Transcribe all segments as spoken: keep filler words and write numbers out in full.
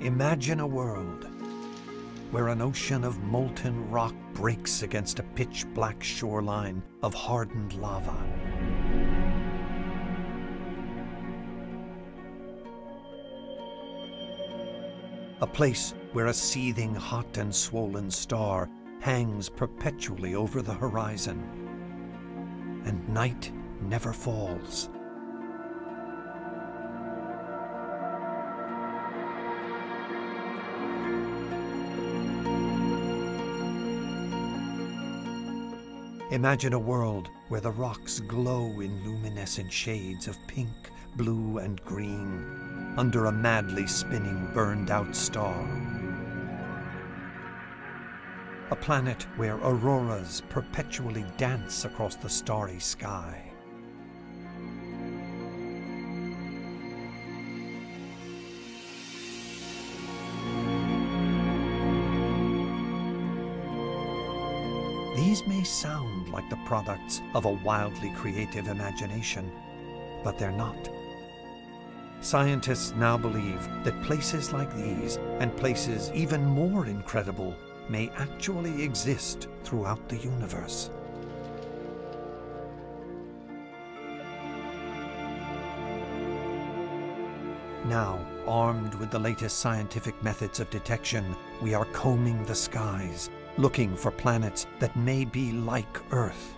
Imagine a world where an ocean of molten rock breaks against a pitch-black shoreline of hardened lava. A place where a seething, hot and swollen star hangs perpetually over the horizon, and night never falls. Imagine a world where the rocks glow in luminescent shades of pink, blue, and green under a madly spinning, burned-out star. A planet where auroras perpetually dance across the starry sky. These may sound like the products of a wildly creative imagination, but they're not. Scientists now believe that places like these, and places even more incredible, may actually exist throughout the universe. Now, armed with the latest scientific methods of detection, we are combing the skies, looking for planets that may be like Earth.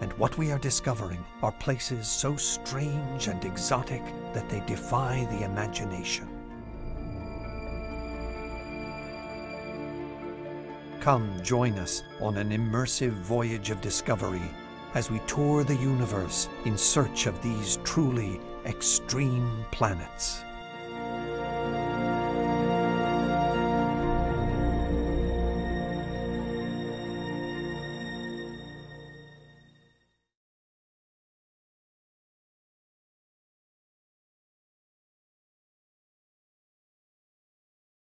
And what we are discovering are places so strange and exotic that they defy the imagination. Come join us on an immersive voyage of discovery as we tour the universe in search of these truly extreme planets.